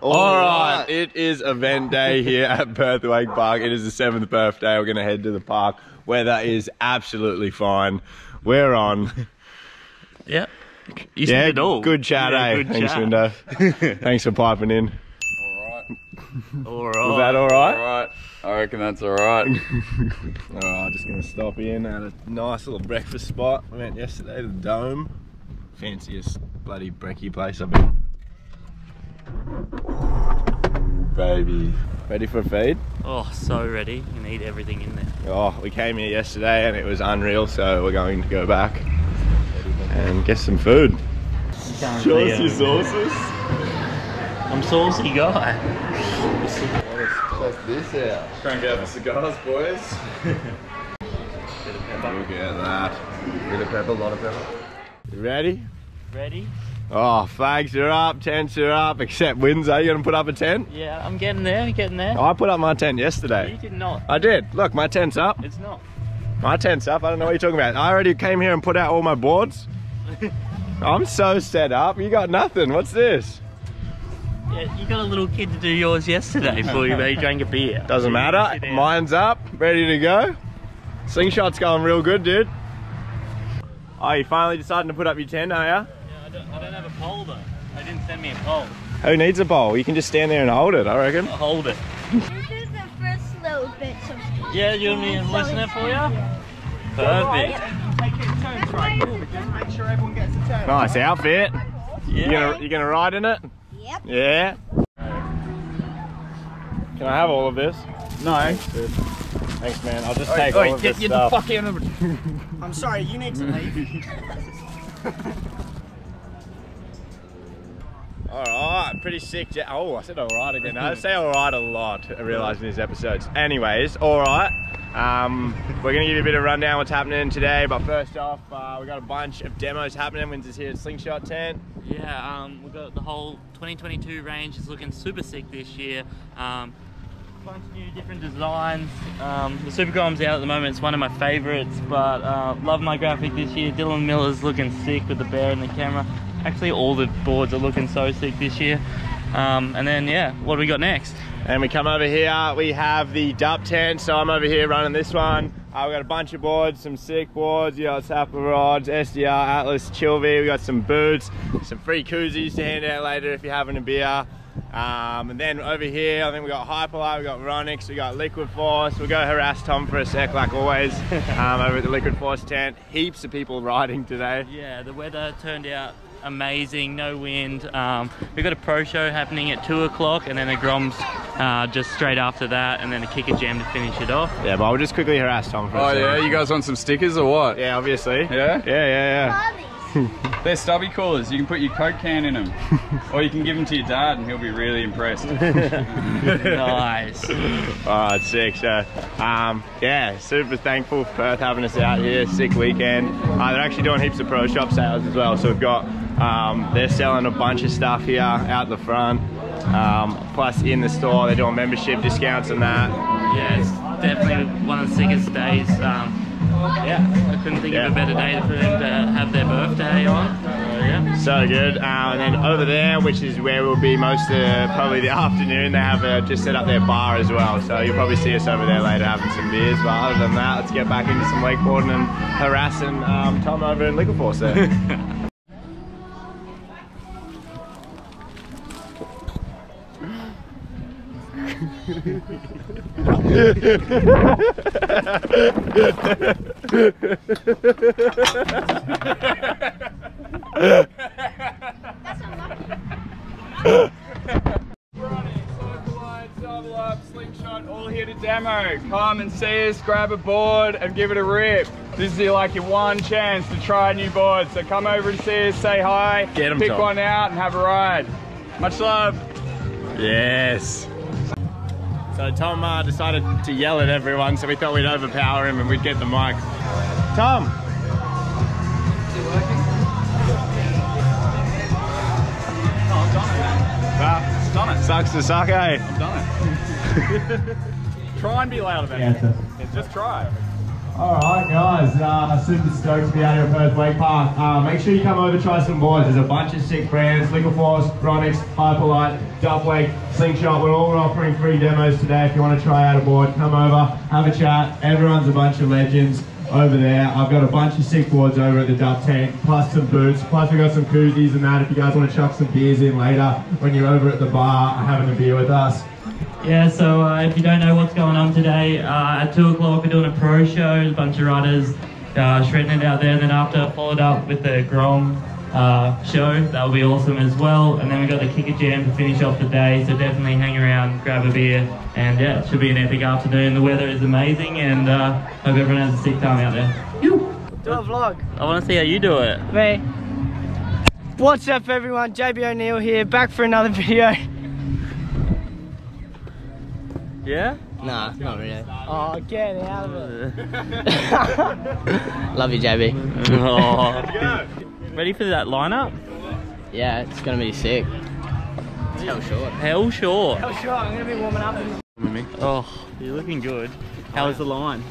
All right, it is event day here at Perth Wake Park. It is the 7th birthday. We're going to head to the park. Weather is absolutely fine. We're on. Yeah. Yeah, good chat, yeah, eh? Good Thanks, chat. Window. Thanks for piping in. All right. Is that all right? All right. I reckon that's all right. All right, just going to stop in at a nice little breakfast spot. I went yesterday to the Dome. Fanciest bloody brekkie place I've been. Baby. Ready for a feed? Oh, so ready. You can eat everything in there. Oh, we came here yesterday and it was unreal, so we're going to go back and get some food. Saucy sauces. I'm saucy guy. Let's this out. Crank out the cigars, boys. Bit of pepper. Look at that. Bit of pepper, a lot of pepper. You ready? Ready. Oh, flags are up, tents are up, except Windsor. Are you going to put up a tent? Yeah, I'm getting there, I put up my tent yesterday. You did not. I did. Look, my tent's up. It's not. My tent's up. I don't know what you're talking about. I already came here and put out all my boards. I'm so set up. You got nothing. What's this? Yeah, you got a little kid to do yours yesterday for you, but he drank a beer. Doesn't matter. Mine's up, ready to go. Slingshot's going real good, dude. Oh, you finally deciding to put up your tent, are ya? Yeah, I don't have a pole though. They didn't send me a pole. Who needs a pole? You can just stand there and hold it, I reckon. I'll hold it. Yeah, you want me to listen it for you? Perfect. Nice outfit. Yeah. You gonna ride in it? Yep. Yeah. Can I have all of this? No. Thanks, man. I'll just take all of this stuff. Get the fuck out of it. I'm sorry, you need to leave. Alright, pretty sick. Oh, I said alright again. I say alright a lot, I realise in these episodes. Anyways, alright. We're going to give you a bit of a rundown what's happening today, but first off, we got a bunch of demos happening. Windsor's here at Slingshot Tent. Yeah, we've got the whole 2022 range is looking super sick this year. A bunch of new different designs. The Supergom's out at the moment, it's one of my favourites, but love my graphic this year. Dylan Miller's looking sick with the bear in the camera. Actually, all the boards are looking so sick this year. And then, yeah, what do we got next? And we come over here, we have the Duff Tank, so I'm over here running this one. We've got a bunch of boards, some sick boards, you got Sapper Rods, SDR, Atlas, Chilvi, we got some boots, some free koozies to hand out later if you're having a beer. And then over here, I think we got Hyperlite, we got Veronix, we got Liquid Force. We'll go harass Tom for a sec, like always, over at the Liquid Force tent. Heaps of people riding today. Yeah, the weather turned out amazing, no wind. We've got a pro show happening at 2 o'clock and then a Groms just straight after that and then a kicker jam to finish it off. Yeah, but I'll just quickly harass Tom for a second. Oh yeah, you guys want some stickers or what? Yeah, obviously. Yeah? Yeah, yeah, yeah. They're stubby coolers. You can put your Coke can in them. Or you can give them to your dad and he'll be really impressed. Nice. Alright, sick. So, yeah, super thankful for Perth having us out here. Sick weekend. They're actually doing heaps of pro shop sales as well. So we've got, they're selling a bunch of stuff here out the front. Plus in the store, they're doing membership discounts and that. Yeah, it's definitely one of the sickest days. Yeah, I couldn't think of a better day for them to have their birthday on. Yeah. So good. And then over there, which is where we'll be most probably the afternoon, they have just set up their bar as well. So you'll probably see us over there later having some beers. But other than that, let's get back into some wakeboarding and harassing Tom over in Liquid Force there. That's unlucky. Double up, Slingshot, all here to demo. Come and see us, grab a board and give it a rip. This is like your one chance to try a new board. So come over and see us, say hi, get pick top. One out and have a ride. Much love. Yes. So Tom decided to yell at everyone, so we thought we'd overpower him and we'd get the mic. Tom! Is it working? Oh, I've done it, man. Well, it's done it. Sucks to suck, eh? I've done it. Try and be loud about it. Just try. Alright guys, super stoked to be out here at Perth Wake Park. Make sure you come over, try some boards. There's a bunch of sick brands, Liquid Force, Gronix, Hyperlite, Dubwake, Slingshot. We're all offering free demos today. If you want to try out a board, come over, have a chat. Everyone's a bunch of legends over there. I've got a bunch of sick boards over at the Duff Tank, plus some boots, plus we got some koozies and that if you guys want to chuck some beers in later when you're over at the bar having a beer with us. Yeah, so if you don't know what's going on today, at 2 o'clock we're doing a pro show, a bunch of riders shredding it out there, and then after, followed up with the Grom show. That'll be awesome as well, and then we've got the Kicker Jam to finish off the day, so definitely hang around, grab a beer, and yeah, it should be an epic afternoon. The weather is amazing, and hope everyone has a sick time out there. Do a vlog. I want to see how you do it. Me. What's up everyone, JB O'Neill here, back for another video. Yeah? Nah, not really. Oh, get out of it. Love you, JB. Oh. Ready for that lineup? Yeah, it's gonna be sick. It's hell short. Hell short. Hell short. I'm gonna be warming up. Oh, you're looking good. How was the line?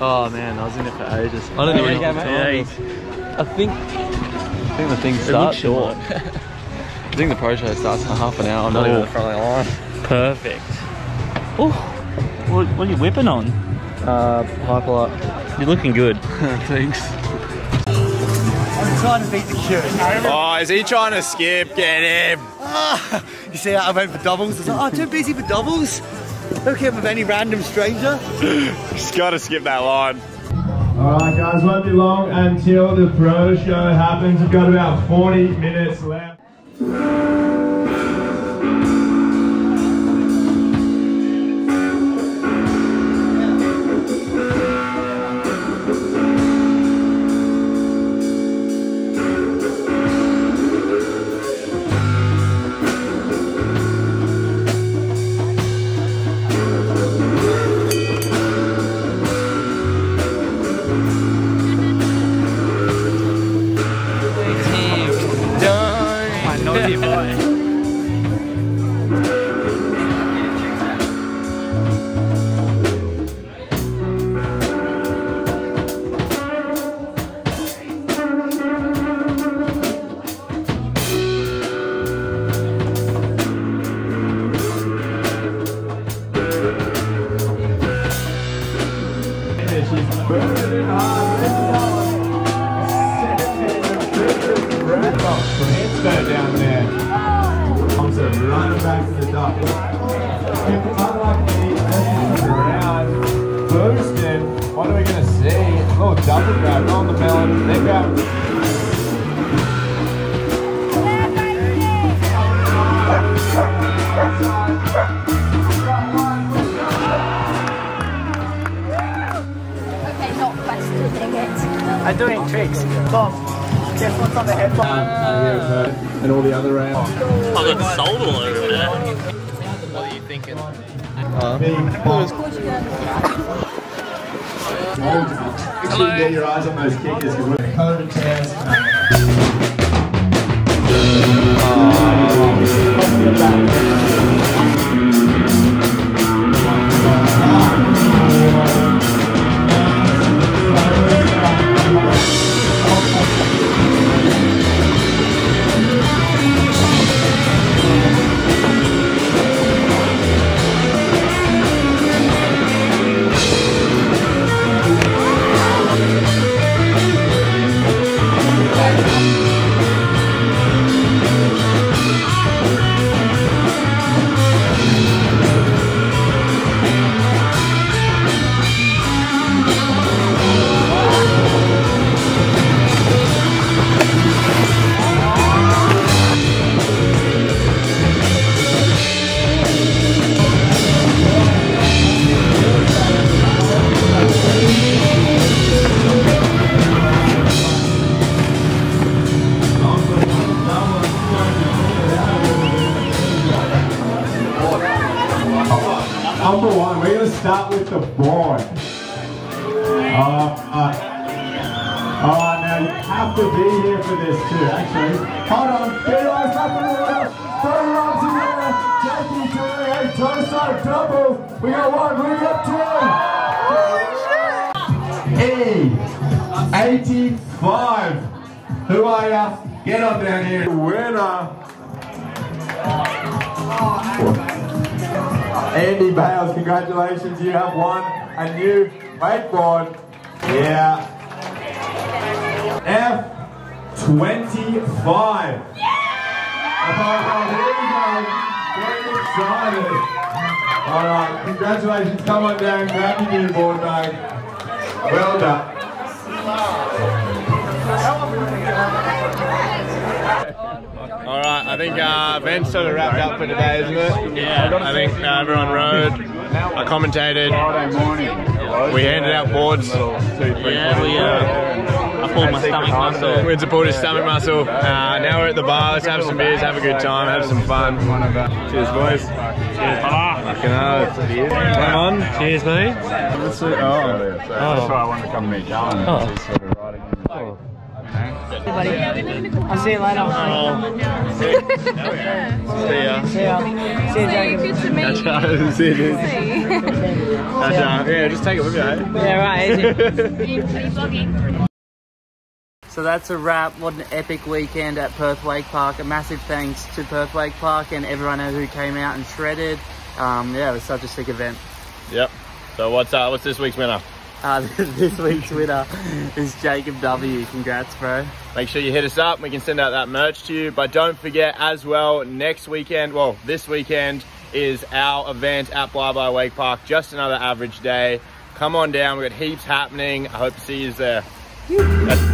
Oh man, I was in it for ages. I don't know where you go, mate. I think the thing starts short. I think the pro show starts in half an hour. I'm not even in the front of the line. Perfect. Oh, what are you whipping on? Pipe lot. You're looking good. Thanks. I'm trying to beat the queue. Oh, is he trying to skip? Get him! Ah, you see, I went for doubles. I was like, oh, too busy for doubles. Don't care with any random stranger. Just gotta skip that line. Alright guys, won't be long until the pro show happens. We've got about 40 minutes left. I'm doing tricks. Tom, guess what's on the headphone? And all the other rounds. I've got sold all over there. What are you thinking? Make sure you get your eyes on those kickers because we're going to coat the chairs. Double. We got one, we got two. Holy shit! 85. Who are ya? Get up down here. Winner. Andy Bales, congratulations. You have won a new wakeboard. Yeah. F25. Yeah! Here we go. Very excited. Alright, congratulations, come on down, grab your new board, mate. Well done. Alright, I think our event's sort of wrapped up for today, isn't it? Yeah, I think everyone rode, I commentated, we handed out boards. Yeah, we pulled my stomach muscle. We'd support his stomach muscle. Now we're at the bar, let's have some beers, have a good time, have some fun. Cheers, boys. Cheers, brother. Come on. Cheers, mate. That's why I wanted to come meet John. I'll see you later. See ya. See you, dude. Yeah, just take it with you, eh? Yeah, right, easy. Are you vlogging? So that's a wrap. What an epic weekend at Perth Wake Park. A massive thanks to Perth Wake Park and everyone who came out and shredded. Yeah, it was such a sick event. Yep. So what's this week's winner? This week's winner is Jacob W. Congrats, bro. Make sure you hit us up. We can send out that merch to you. But don't forget as well, next weekend, well, this weekend is our event at Blah Blah Wake Park. Just another average day. Come on down. We've got heaps happening. I hope to see you there.